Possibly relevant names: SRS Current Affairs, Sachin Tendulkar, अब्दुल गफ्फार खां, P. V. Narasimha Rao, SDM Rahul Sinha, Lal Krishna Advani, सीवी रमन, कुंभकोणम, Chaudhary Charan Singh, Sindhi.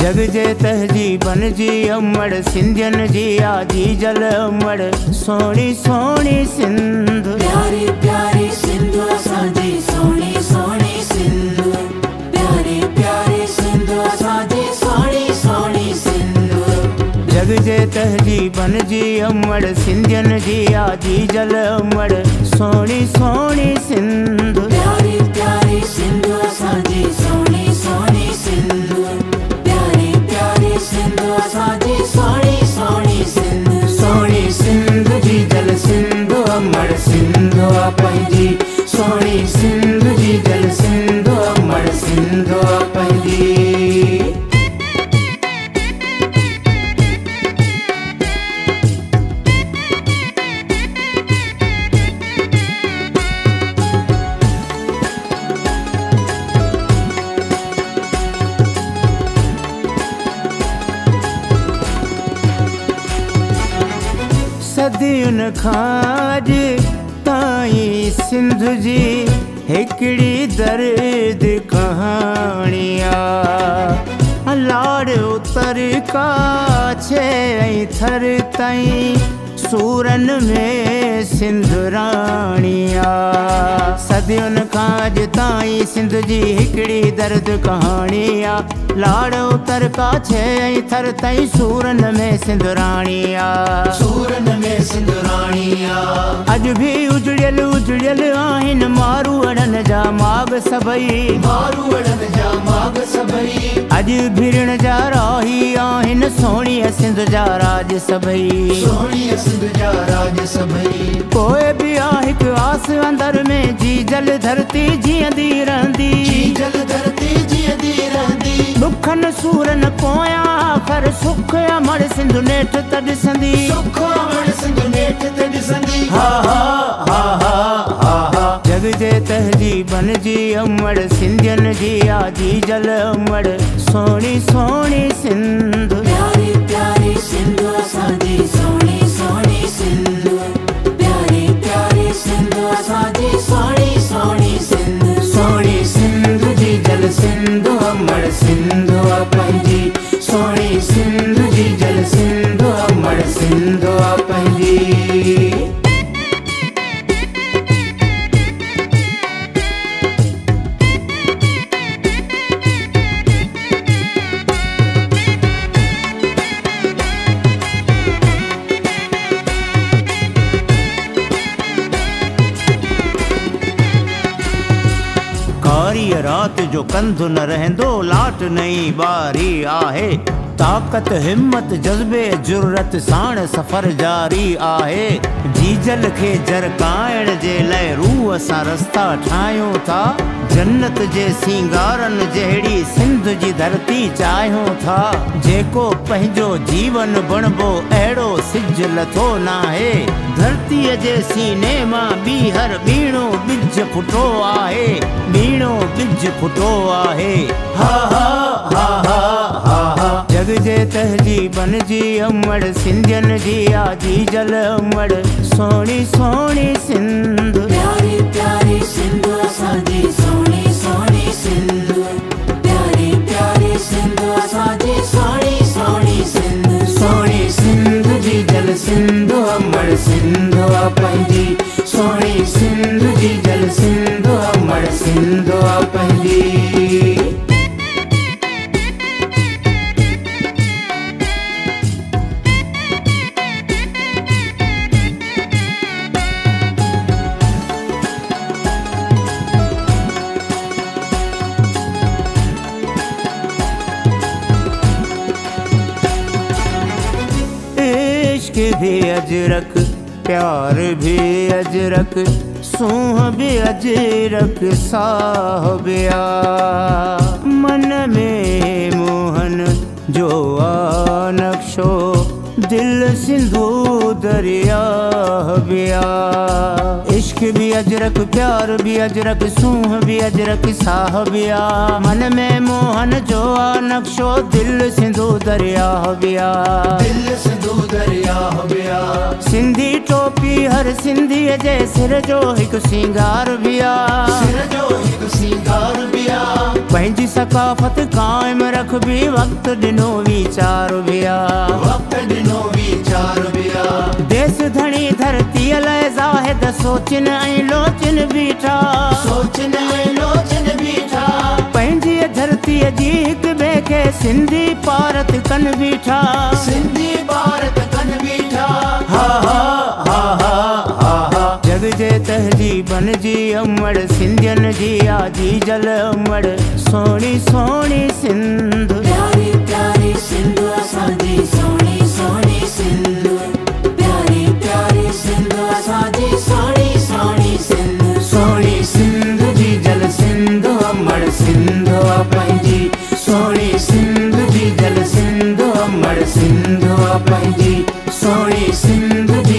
जग जे तहजीबन जी अमड़ सिंधियन जी आजी जल अमड़ सोनी सोनी सिंध प्यारी प्यारी सिंध असांजी सोनी सोनी सिंध प्यारी प्यारी सिंध असांजी सोनी सोनी सिंध जग जे तहजीबन जी अमड़ सिंधियन जी आजी जल अमड़ सोनी सोनी सिंध प्यारी प्यारी सिंध असांजी सोनी सोनी सिंध सोनी सिंध जी जल सिंधु अमर सिंधु पंहिंजी सदियुन खाज ताई सिंध जी हिकड़ी दर्द कहानिया लाड़ उतर का छे थर तई सूरन में सिंध रानिया सदियुन खां ताई सिंध जी हिकड़ी दर्द कहानिया लाड़ उतर का छे थर तई सूरन में सिंध रानिया सूरन में सिंध रानिया अज भी उजड़ियल उजड़ियल आहिन मारू अड़न जा माग सबई मारू अड़न जा माग सबई अज भिरण जा राही आहिन सोणी सिंध जा राज सबई सोणी सिंध जा राज सबई कोई भी आहिक आस अंदर में जी जल धरती जीअंदी रहंदी जी जल धरती जीअंदी रहंदी दुखन सूरन कोया आखर सुख अमर सिंध नेठ त ॾिसंदी सुख अमर सिंध नेठ त ॾिसंदी हा हा हा हा हा हा जग जे तहजीबन जी अमर सिंधियन जी आजी जल अमर सोनी सोनी सिंध प्यारी प्यारी सिंध असांजी सोनी सोनी सिंध प्यारी प्यारी सिंध असांजी सोनी सोनी सिंध सोनी सिंध जी जल सिंध अमर सिंध पंहिंजी सोनी सिंध जी जल सिंध अमर सिंध पंहिंजी रात जो कंध न रहंदो लाट नई बारी आहे ताकत हिम्मत जज्बे जुर्रत साण सफ़र जारी आहे जीजल खे जरकाइण जे लाइ रूह सां रस्ता ठाहियूं था जन्नत जे सिंगारन जहिड़ी सिंध जी धरती चाहियूं था जेको पंहिंजो जीवन बणबो अहिड़ो सिज लथो नाहे धरतीअ जे सीने मां बीहर बीणो बिज फुटो आहे बीणो बिज फुटो आहे हा हा हा हा हा हा जग जे तहजीबन जी अमड़ सिंधियन जी आजी जल अमड़ सोनी सोनी सिंध प्यारी प्यारी सिंध असांजी सोनी सोनी सिंध प्यारी प्यारी सिंध असांजी सोनी सोनी सिंध सोनी सिंध जी जल सिंध अमड़ सिंध पंहिंजी सोनी सिंध जी जल सिंध अमड़ सिंध पंहिंजी भी अजरक प्यार भी अजरक सूह भी अजरक साहबिया मन में मोहन जो आ नक्शो दिल सिंधु दरिया हबिया इश्क भी अजरक प्यार भी अजरक सूह भी अजरक साहबिया मन में मोहन जो आ नक्शो दिल सिंधु दरिया हबिया दिल सिंधु दरिया हबिया सिंधी टोपी हर सिंधी जे सिर जो हिकु सिंगार बिया सिर जो हिकु सिंगार बिया पंहिंजी सकाफत कायम रख भी वक्त दिनो विचार बिया, वक्त दिनो विचार बिया। देश धनी धरती अलय जाहिद सोचन ऐ लोचन बीठा, सोचन ऐ लोचन बीठा। पंहिंजी धरती जी हिक बे के सिंधी भारत कन बीठा, सिंधी भारत कन बीठा। हा हा हा हा हा हा। जग जे तहजीबन जी अमड़ सिंधियन जी आजी जल अमड़ सोनी सोनी सिंध, प्यारी प्यारी सिंध असांजी सोनी सोनी सिंध, प्यारी प्यारी सिंध असांजी सोनी सोनी सिंध, सोनी सिंध जी जल सिंध अमड़ सिंध पंहिंजी, सोनी सिंध जी जल सिंध अमड़ सिंध पंहिंजी, सोनी सिंध।